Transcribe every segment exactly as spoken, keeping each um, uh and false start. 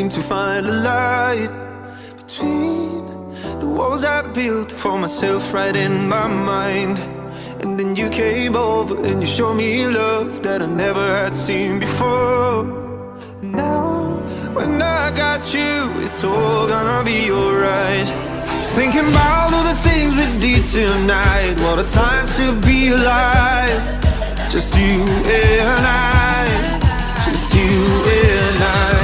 seem to find a light between the walls I built for myself right in my mind. And then you came over and you showed me love that I never had seen before. And now when I got you, it's all gonna be alright. Thinking about all the things we did tonight, what a time to be alive. Just you and I, just you and I.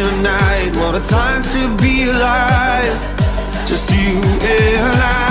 Tonight, what a time to be alive. Just you and I.